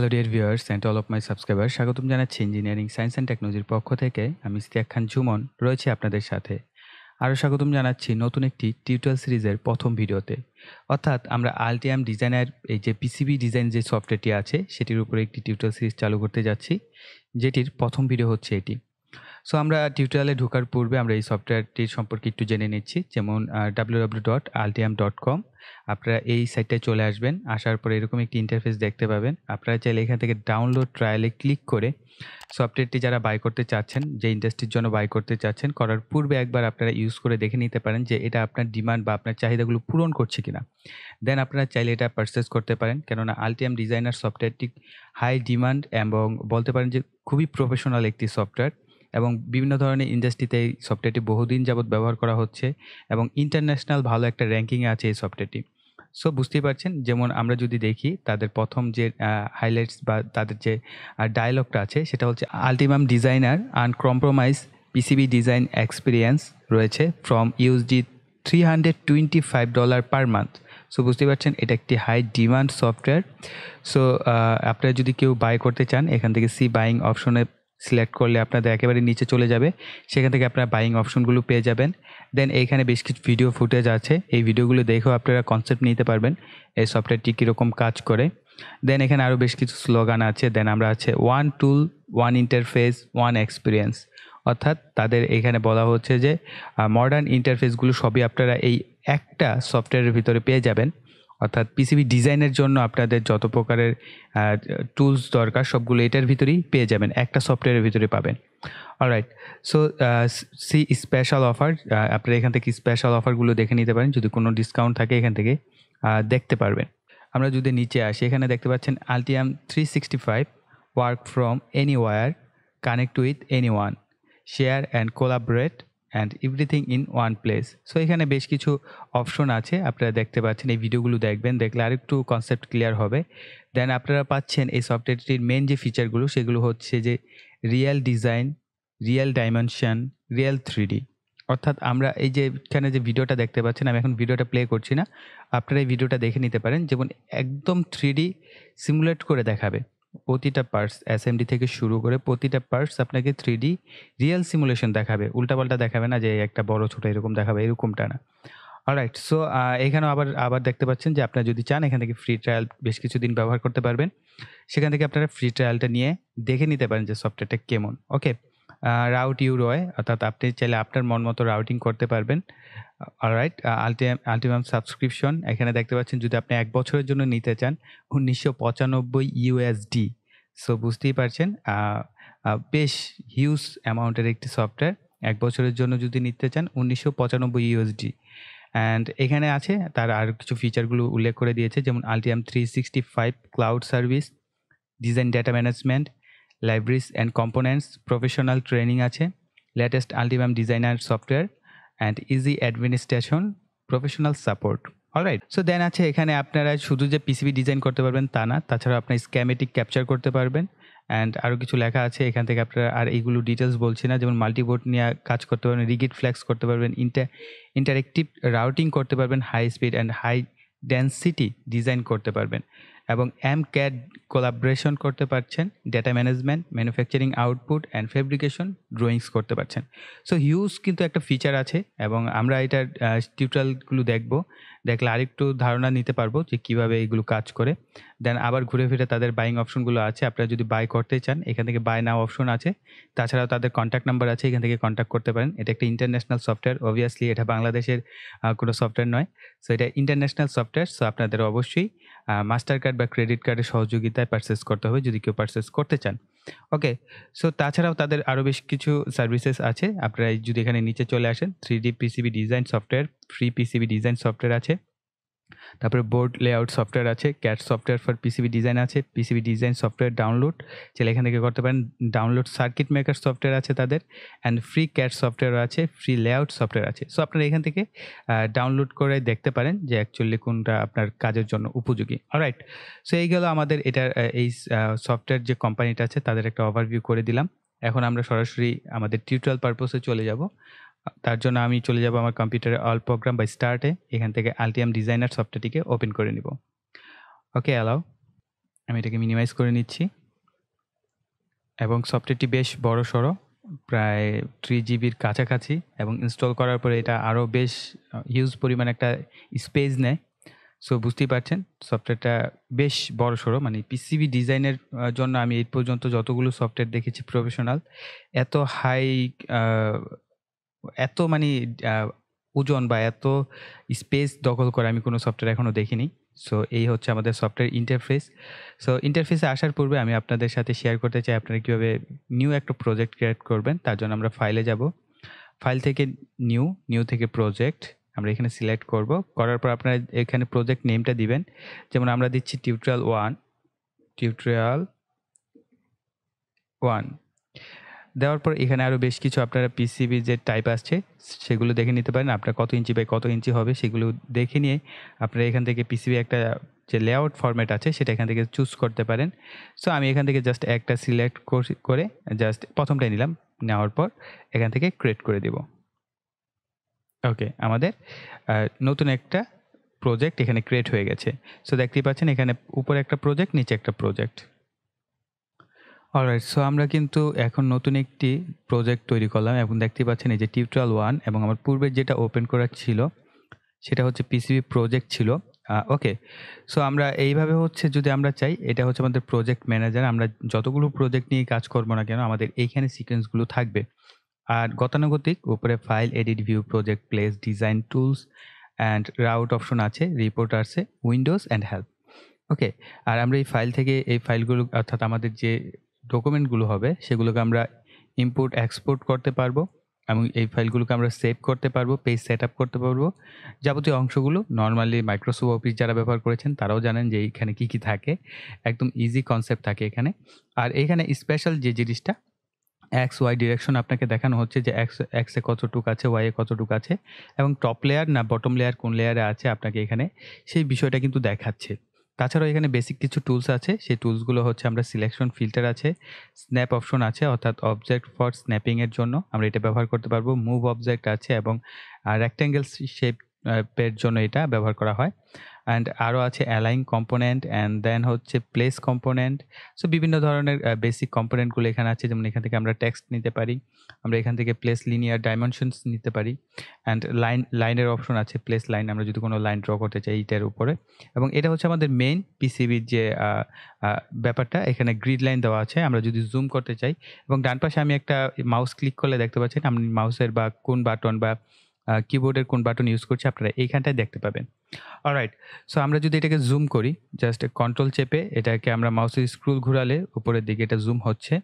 Hello dear viewers and all of my subscriber, স্বাগতম জানাচ্ছি engineering science and টেকনোলজির পক্ষ থেকে। আমি ইস্তিয়াক খান ঝুমন রয়েছি আপনাদের সাথে। আরও স্বাগতম জানাচ্ছি নতুন একটি টিউটোরিয়াল সিরিজের প্রথম ভিডিওতে, অর্থাৎ আমরা আলটিয়াম ডিজাইনার এই যে পিসিবি ডিজাইন যে সফটওয়্যারটি আছে সেটির উপরে একটি টিউটোরিয়াল সিরিজ চালু করতে যাচ্ছি, যেটির প্রথম ভিডিও হচ্ছে এটি। সো আমরা টিউটোরিয়ালে ঢোকার পূর্বে আমরা এই সফটওয়্যারটির সম্পর্কে একটু জেনে নিচ্ছি, যেমন www.altium.com আপনারা এই সাইটটায় চলে আসবেন। আসার পরে এরকম একটি ইন্টারফেস দেখতে পাবেন। আপনারা চাইলে এখান থেকে ডাউনলোড ট্রায়ালে ক্লিক করে সফটওয়্যারটি যারা বাই করতে চাচ্ছেন, যে ইন্ডাস্ট্রির জন্য বাই করতে চাচ্ছেন, করার পূর্বে একবার আপনারা ইউজ করে দেখে নিতে পারেন যে এটা আপনার ডিমান্ড বা আপনার চাহিদাগুলো পূরণ করছে কিনা। দেন আপনারা চাইলে এটা পারচেস করতে পারেন, কেননা আলটিয়াম ডিজাইনার সফটওয়্যারটি হাই ডিমান্ড এবং বলতে পারেন যে খুবই প্রফেশনাল একটি সফটওয়্যার, এবং বিভিন্ন ধরনের ইন্ডাস্ট্রিতে এই সফটওয়্যারটি বহুদিন যাবৎ ব্যবহার করা হচ্ছে এবং ইন্টারন্যাশনাল ভালো একটা র্যাঙ্কিংয়ে আছে এই সফটওয়্যারটি। সো বুঝতেই পারছেন, যেমন আমরা যদি দেখি তাদের প্রথম যে হাইলাইটস বা তাদের যে ডায়ালগটা আছে সেটা হচ্ছে Altium designer uncompromise PCB design experience রয়েছে from USD $325 per month. So বুঝতে পারছেন এটা একটি হাই ডিমান্ড সফটওয়্যার। সো আপনারা যদি কেউ বাই করতে চান এখান থেকে সি বাইং অপশনে সিলেক্ট করলে আপনাদের একেবারে নিচে চলে যাবে, সেখান থেকে আপনারা বাইং অপশনগুলো পেয়ে যাবেন। দেন এইখানে বেশ কিছু ভিডিও ফুটেজ আছে, এই ভিডিওগুলো দেখেও আপনারা কনসেপ্ট নিতে পারবেন এই সফটওয়্যারটি কীরকম কাজ করে। দেন এখানে আরও বেশ কিছু স্লোগান আছে। দেন আমরা আছে one tool, one interface, one experience, অর্থাৎ তাদের এখানে বলা হচ্ছে যে মডার্ন ইন্টারফেসগুলো সবই আপনারা এই একটা সফটওয়্যারের ভিতরে পেয়ে যাবেন, অর্থাৎ পিসিবি ডিজাইনের জন্য আপনাদের যত প্রকারের টুলস দরকার সবগুলো এটার ভিতরেই পেয়ে যাবেন, একটা সফটওয়্যারের ভিতরে পাবেন। Alright, so see special offer, আপনারা এখান থেকে স্পেশাল অফারগুলো দেখে নিতে পারেন, যদি কোনো ডিসকাউন্ট থাকে এখান থেকে দেখতে পারবেন। আমরা যদি নিচে আসি এখানে দেখতে পাচ্ছেন Altium 365 work from anywhere, connect with anyone, share and collaborate and everything in one place. So এখানে বেশ কিছু অপশন আছে, আপনারা দেখতে পাচ্ছেন। এই ভিডিওগুলো দেখবেন, দেখলে আরেকটু কনসেপ্ট ক্লিয়ার হবে। দেন আপনারা পাচ্ছেন এই সফটওয়্যারটির মেন যে ফিচারগুলো সেগুলো হচ্ছে যে real design, real dimension, real 3D, অর্থাৎ আমরা এই যে এখানে যে ভিডিওটা দেখতে পাচ্ছেন, আমি এখন ভিডিওটা প্লে করছি না, আপনারা এই ভিডিওটা দেখে নিতে পারেন, যেমন একদম 3D সিমুলেট করে দেখাবে প্রতিটা পার্টস, অ্যাসেম্বলি থেকে শুরু করে প্রতিটা পার্টস আপনাকে 3D রিয়েল সিমুলেশন দেখাবে। উল্টাপাল্টা দেখাবে না যে একটা বড় ছোটো এরকম দেখাবে, এরকমটা না। অলরাইট, সো এখানেও আবার দেখতে পাচ্ছেন যে আপনারা যদি চান এখান থেকে ফ্রি ট্রায়াল বেশ কিছুদিন ব্যবহার করতে পারবেন, সেখান থেকে আপনারা ফ্রি ট্রায়ালটা নিয়ে দেখে নিতে পারেন যে সফটওয়্যারটা কেমন। ওকে, রাউট ইউ রয়, অর্থাৎ আপনি চাইলে আপনার মন মতো রাউটিং করতে পারবেন। অলরাইট, আলটিমাম সাবস্ক্রিপশন এখানে দেখতে পাচ্ছেন, যদি আপনি 1 বছরের জন্য নিতে চান $1995। সো বুঝতেই পারছেন বেশ হিউজ অ্যামাউন্টের একটি সফটওয়্যার, 1 বছরের জন্য যদি নিতে চান $1995। অ্যান্ড এখানে আছে তার আর কিছু ফিচারগুলো উল্লেখ করে দিয়েছে, যেমন Altium 365 cloud service, design data management, libraries and components, professional training আছে, latest Altium designer software and easy administration, professional support. Alright, so then আছে এখানে আপনারা শুধু যে পিসিবি ডিজাইন করতে পারবেন তা না, তাছাড়া আপনার স্ক্যামেটিক ক্যাপচার করতে পারবেন। অ্যান্ড আরও কিছু লেখা আছে এখান থেকে, আপনারা আর এইগুলো ডিটেলস বলছি না, যেমন মাল্টিবোর্ড নিয়ে কাজ করতে পারবেন, রিগিড ফ্লেক্স করতে পারবেন, ইন্টারেক্টিভ রাউটিং করতে পারবেন, high speed and high density design করতে পারবেন, এবং MCAD কোলাবোরেশন করতে পারছেন, data management, manufacturing output and fabrication, drawings করতে পারছেন। সো হিউজ কিন্তু একটা ফিচার আছে, এবং আমরা এটার টিউটোরিয়ালগুলো দেখব, দেখলে আরেকটু ধারণা নিতে পারবো যে কীভাবে এইগুলো কাজ করে। দেন আবার ঘুরে ফিরে তাদের বাইং অপশনগুলো আছে, আপনারা যদি বাই করতে চান এখান থেকে বাই নাও অপশন আছে, তাছাড়াও তাদের কন্ট্যাক্ট নাম্বার আছে, এখান থেকে কন্ট্যাক্ট করতে পারেন। এটা একটা ইন্টারন্যাশনাল সফটওয়্যার, অবভিয়াসলি এটা বাংলাদেশের কোনো সফটওয়্যার নয়, সো এটা ইন্টারন্যাশনাল সফটওয়্যার। সো আপনাদের অবশ্যই মাস্টার কার্ড বা ক্রেডিট কার্ডের সহযোগিতায় পারচেস করতে হবে যদি কেউ পারচেস করতে চান। ওকে, সো তাছাড়াও তাদের আরও বেশ কিছু সার্ভিসেস আছে, আপনারা যদি এখানে নিচে চলে আসেন 3D PCB design software, free PCB design software আছে, তারপরে বোর্ড লেআউট সফটওয়্যার আছে, CAD software for PCB design আছে, পিসিবি ডিজাইন সফটওয়্যার ডাউনলোড চাইলে এখান থেকে করতে পারেন, ডাউনলোড সার্কিট মেকার সফটওয়্যার আছে তাদের, অ্যান্ড ফ্রি ক্যাড সফটওয়্যার আছে, ফ্রি লেআউট সফটওয়্যার আছে। সো আপনারা এখান থেকে ডাউনলোড করে দেখতে পারেন যে অ্যাকচুয়ালি কোনটা আপনার কাজের জন্য উপযোগী। অলরাইট, সো এই গেল আমাদের এটার এই সফটওয়্যার যে কোম্পানিটা আছে তাদের একটা ওভারভিউ করে দিলাম। এখন আমরা সরাসরি আমাদের টিউটোরিয়াল পারপোসে চলে যাব, তার জন্য আমি চলে যাব আমার কম্পিউটারে অল প্রোগ্রাম বা স্টার্টে, এখান থেকে আলটিয়াম ডিজাইনার সফটওয়্যারটিকে ওপেন করে নিব। ওকে, অ্যালাউ, আমি এটাকে মিনিমাইজ করে নিচ্ছি এবং সফটওয়্যারটি বেশ বড় সরো প্রায় 3GB এর কাছাকাছি এবং ইনস্টল করার পরে এটা আরো বেশ হিউজ পরিমাণ একটা স্পেস নেয় সো বুঝতেই পারছেন সফটওয়্যারটা বেশ বড় সরো মানে পিসিবি ডিজাইনের জন্য আমি এই পর্যন্ত যতগুলো সফটওয়্যার দেখেছি প্রফেশনাল এত হাই এত মানে ওজন বা এত স্পেস দখল করে আমি কোনো সফটওয়্যার এখনো দেখিনি সো এই হচ্ছে আমাদের সফটওয়্যার ইন্টারফেস সো ইন্টারফেসে আসার পূর্বে আমি আপনাদের সাথে শেয়ার করতে চাই আপনারা কিভাবে নিউ একটা প্রজেক্ট ক্রিয়েট করবেন তার জন্য আমরা ফাইলে যাব ফাইল থেকে নিউ থেকে প্রজেক্ট আমরা এখানে সিলেক্ট করব করার পর আপনারা এখানে প্রজেক্ট নেমটা দিবেন যেমন আমরা দিচ্ছি টিউটোরিয়াল 1 দেওয়ার পর এখানে আরো বেশ কিছু আপনারা পিসিবি যে টাইপ আসছে সেগুলো দেখে নিতে পারেন আপনারা কত ইঞ্চি বাই কত ইঞ্চি হবে সেগুলো দেখে নিয়ে আপনারা এখান থেকে পিসিবি একটা যে লেআউট ফরম্যাট আছে সেটা এখান থেকে চুজ করতে পারেন সো আমি এখান থেকে জাস্ট একটা সিলেক্ট করে জাস্ট প্রথমটাই নিলাম নেওয়ার পর এখান থেকে ক্রিয়েট করে দেব ওকে আমাদের নতুন একটা প্রজেক্ট এখানে ক্রিয়েট হয়ে গেছে সো দেখতেই পাচ্ছেন এখানে উপরে একটা প্রজেক্ট নিচে একটা প্রজেক্ট অলরাইট সো আমরা কিন্তু এখন নতুন একটি প্রজেক্ট তৈরি করলাম এবং দেখতে পাচ্ছেন এই যে টিউটোরিয়াল 1 এবং আমার পূর্বে যেটা ওপেন করা ছিল সেটা হচ্ছে পিসিবি প্রজেক্ট ছিল ওকে সো আমরা এইভাবে হচ্ছে যদি আমরা চাই এটা হচ্ছে আমাদের প্রজেক্ট ম্যানেজার আমরা যতগুলো প্রজেক্ট নিয়ে কাজ করব না কেন আমাদের এইখানে সিকোয়েন্সগুলো থাকবে আর গতানুগতিক উপরে file edit view project place design tools and route option আছে রিপোর্টার্সে উইন্ডোজ অ্যান্ড হেল্প ওকে আর আমরা এই ফাইল থেকে এই ফাইলগুলো অর্থাৎ আমাদের যে ডকুমেন্টগুলো হবে সেগুলোকে আমরা ইম্পোর্ট এক্সপোর্ট করতে পারবো এবং এই ফাইলগুলোকে আমরা সেভ করতে পারবো পেজ সেট আপ করতে পারবো যাবতীয় অংশগুলো নর্মালি মাইক্রোসফট অফিস যারা ব্যবহার করেছেন তারাও জানেন যে এইখানে কী কী থাকে একদম ইজি কনসেপ্ট থাকে এখানে আর এখানে স্পেশাল যে জিনিসটা এক্স ওয়াই ডিরেকশন আপনাকে দেখানো হচ্ছে যে এক্সে কতটুকু আছে ওয়াইয়ে কতটুকু আছে এবং টপ লেয়ার না বটম লেয়ার কোন লেয়ারে আছে আপনাকে এখানে সেই বিষয়টা কিন্তু দেখাচ্ছে তাছাড়াও এখানে বেসিক কিছু টুলস আছে সেই টুলসগুলো হচ্ছে আমরা সিলেকশন ফিল্টার আছে স্ন্যাপ অপশন আছে অর্থাৎ অবজেক্ট ফর স্ন্যাপিংয়ের জন্য আমরা এটা ব্যবহার করতে পারবো মুভ অবজেক্ট আছে এবং রেক্ট্যাঙ্গেল শেপের জন্য এটা ব্যবহার করা হয় অ্যান্ড আরও আছে অ্যালাইন কম্পোনেন্ট অ্যান্ড দেন হচ্ছে প্লেস কম্পোনেন্ট সো বিভিন্ন ধরনের বেসিক কম্পোনেন্টগুলো এখানে আছে যেমন এখান থেকে আমরা টেক্সট নিতে পারি আমরা এখান থেকে প্লেস লিনিয়ার ডাইমেনশনস নিতে পারি অ্যান্ড লাইনের অপশন আছে প্লেস লাইন আমরা যদি কোনো লাইন ড্র করতে চাই এইটার উপরে এবং এটা হচ্ছে আমাদের মেইন পিসিবির যে ব্যাপারটা এখানে গ্রিড লাইন দেওয়া আছে আমরা যদি জুম করতে চাই এবং ডান পাশে আমি একটা মাউস ক্লিক করলে দেখতে পাচ্ছেন আমি মাউসের বা কোন বাটন বা কিবোর্ডের কোন বাটন ইউজ করছি আপনারা এইখানটায় দেখতে পাবেন অলরাইট সো আমরা যদি এটাকে জুম করি জাস্ট কন্ট্রোল চেপে এটাকে আমরা মাউসের স্ক্রল ঘোরালে উপরের দিকে এটা জুম হচ্ছে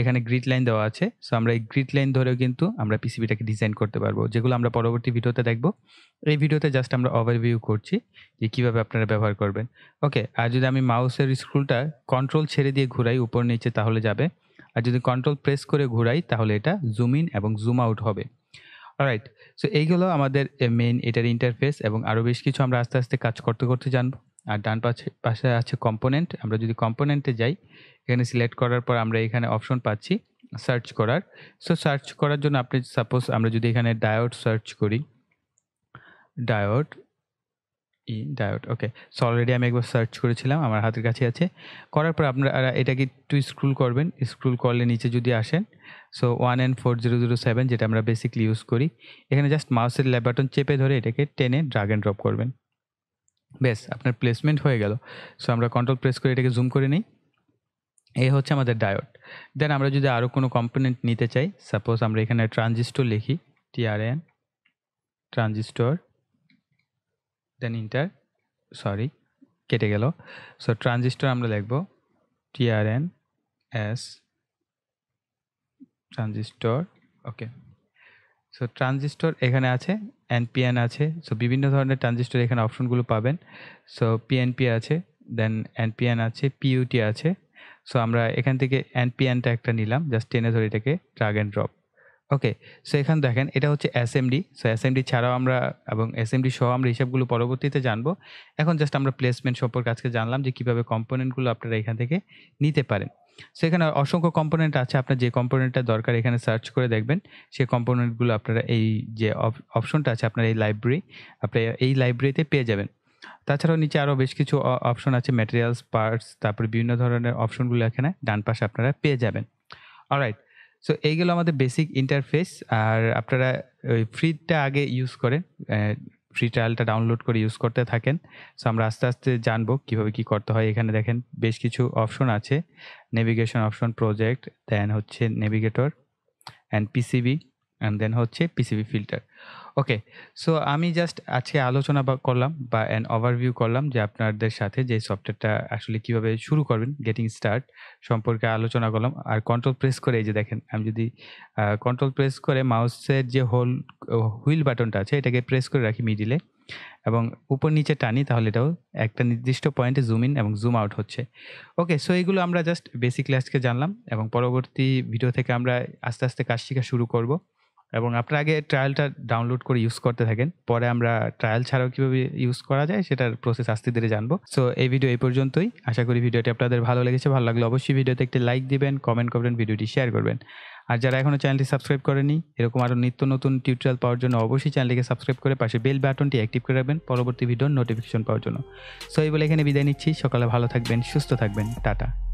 এখানে গ্রিড লাইন দেওয়া আছে সো আমরা এই গ্রিড লাইন ধরেও কিন্তু আমরা পিসিবিটাকে ডিজাইন করতে পারবো যেগুলো আমরা পরবর্তী ভিডিওতে দেখব এই ভিডিওতে জাস্ট আমরা ওভারভিউ করছি যে কীভাবে আপনারা ব্যবহার করবেন ওকে আর যদি আমি মাউসের স্ক্রলটা কন্ট্রোল ছেড়ে দিয়ে ঘোরাই উপর নিচে তাহলে যাবে আর যদি কন্ট্রোল প্রেস করে ঘোরাই তাহলে এটা জুম ইন এবং জুম আউট হবে অলরাইট সো এইগুলো আমাদের মেইন এটার ইন্টারফেস এবং আরও বেশ কিছু আমরা আস্তে আস্তে কাজ করতে করতে জানবো আর ডান পাশে আছে কম্পোনেন্ট আমরা যদি কম্পোনেন্টে যাই এখানে সিলেক্ট করার পর আমরা এখানে অপশন পাচ্ছি সার্চ করার সো সার্চ করার জন্য আপনি সাপোজ আমরা যদি এখানে ডায়োড সার্চ করি ডায়োড ওকে সো অলরেডি আমি একবার সার্চ করেছিলাম আমার হাতের কাছে আছে করার পর আপনারা এটাকে একটু স্ক্রল করবেন স্ক্রল করলে নিচে যদি আসেন সো 1N4007 যেটা আমরা বেসিকলি ইউজ করি এখানে জাস্ট মাউসের লেফট বাটন চেপে ধরে এটাকে টেনে ড্রাগ অ্যান্ড ড্রপ করবেন বেশ আপনার প্লেসমেন্ট হয়ে গেল সো আমরা কন্ট্রোল প্রেস করে এটাকে জুম করে নিই এই হচ্ছে আমাদের ডায়োড দেন আমরা যদি আরও কোনো কম্পোনেন্ট নিতে চাই সাপোজ আমরা এখানে ট্রানজিস্টর লিখি TRN transistor then inter sorry কেটে গেল সো ট্রানজিস্টর আমরা লিখব TRNS transistor okay so transistor এখানে আছে NPN আছে সো বিভিন্ন ধরনের ট্রানজিস্টর এখানে অপশনগুলো পাবেন সো PNP আছে দেন NPN আছে PUT আছে সো আমরা এখান থেকে NPNটা একটা নিলাম জাস্ট টেনে ধরে এটাকে drag and drop okay so এখানে দেখেন এটা হচ্ছে SMD সো SMD ছাড়াও আমরা এবং SMD সহ আমরা হিসাবগুলো পরবর্তীতে জানবো এখন জাস্ট আমরা প্লেসমেন্ট সম্পর্কে আজকে জানলাম যে কীভাবে কম্পোনেন্টগুলো আপনারা এখান থেকে নিতে পারেন সো এখানে অসংখ্য কম্পোনেন্ট আছে আপনার যে কম্পোনেন্টটা দরকার এখানে সার্চ করে দেখবেন সেই কম্পোনেন্টগুলো আপনারা এই যে অপশনটা আছে আপনার এই লাইব্রেরি আপনারা এই লাইব্রেরিতে পেয়ে যাবেন তাছাড়াও নিচে আরো বেশ কিছু অপশন আছে ম্যাটেরিয়ালস পার্টস তারপর বিভিন্ন ধরনের অপশনগুলো এখানে ডান পাশে আপনারা পেয়ে যাবেন অলরাইট সো এই গেল আমাদের বেসিক ইন্টারফেস আর আপনারা ওই ফ্রিটা আগে ইউজ করেন ফ্রি ট্রায়ালটা ডাউনলোড করে ইউজ করতে থাকেন সো আমরা আস্তে আস্তে জানবো কিভাবে কি করতে হয় এখানে দেখেন বেশ কিছু অপশন আছে নেভিগেশন অপশন প্রজেক্ট দেন হচ্ছে navigator and PCB and then হচ্ছে পিসিবি ফিল্টার ওকে সো আমি জাস্ট আজকে আলোচনা করলাম বা an overview করলাম যে আপনাদের সাথে যে সফটওয়্যারটা আসলে কিভাবে শুরু করবেন getting start সম্পর্কে আলোচনা করলাম আর কন্ট্রোল প্রেস করে এই যে দেখেন আমি যদি কন্ট্রোল প্রেস করে মাউসের যে হুইল বাটনটা আছে এটাকে প্রেস করে রাখি মিডলে এবং উপর নিচে টানি তাহলে এটাও একটা নির্দিষ্ট পয়েন্টে জুম ইন এবং জুম আউট হচ্ছে ওকে সো এইগুলো আমরা জাস্ট বেসিক ক্লাসকে জানলাম এবং পরবর্তী ভিডিও থেকে আমরা আস্তে আস্তে কাজ শেখা শুরু করব এবং আপনারা আগে ট্রায়ালটা ডাউনলোড করে ইউজ করতে থাকেন পরে আমরা ট্রায়াল ছাড়াও কিভাবে ইউজ করা যায় সেটার প্রসেস আস্তে ধীরে জানবো সো এই ভিডিও এই পর্যন্তই আশা করি ভিডিওটি আপনাদের ভালো লেগেছে ভালো লাগলে অবশ্যই ভিডিওতে একটি লাইক দিবেন কমেন্ট করবেন ভিডিওটি শেয়ার করবেন আর যারা এখনো চ্যানেলটি সাবস্ক্রাইব করেননি এরকম আরো নিত্য নতুন টিউটোরিয়াল পাওয়ার জন্য অবশ্যই চ্যানেলটিকে সাবস্ক্রাইব করে পাশে বেল বাটনটি অ্যাক্টিভ করে রাখবেন পরবর্তী ভিডিওর নোটিফিকেশন পাওয়ার জন্য সো এই বলে এখানে বিদায় নিচ্ছি সকালে ভালো থাকবেন সুস্থ থাকবেন টাটা